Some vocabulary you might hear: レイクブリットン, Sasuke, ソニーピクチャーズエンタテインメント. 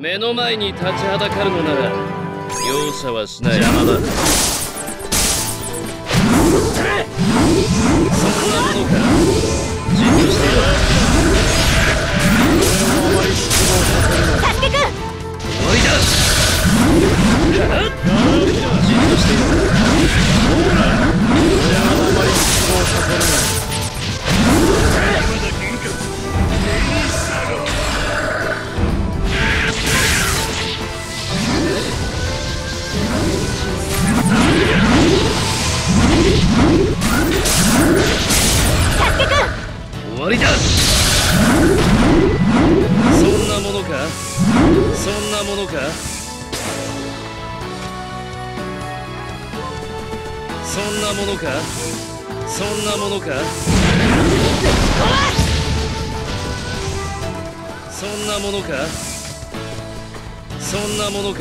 目の前に立ちはだかるのなら容赦はしない。邪魔だ。そんなものか。じっとしてよ。サスケくん、終わりだ。じっとしてよ。邪魔だ。終わりだ。そんなものか。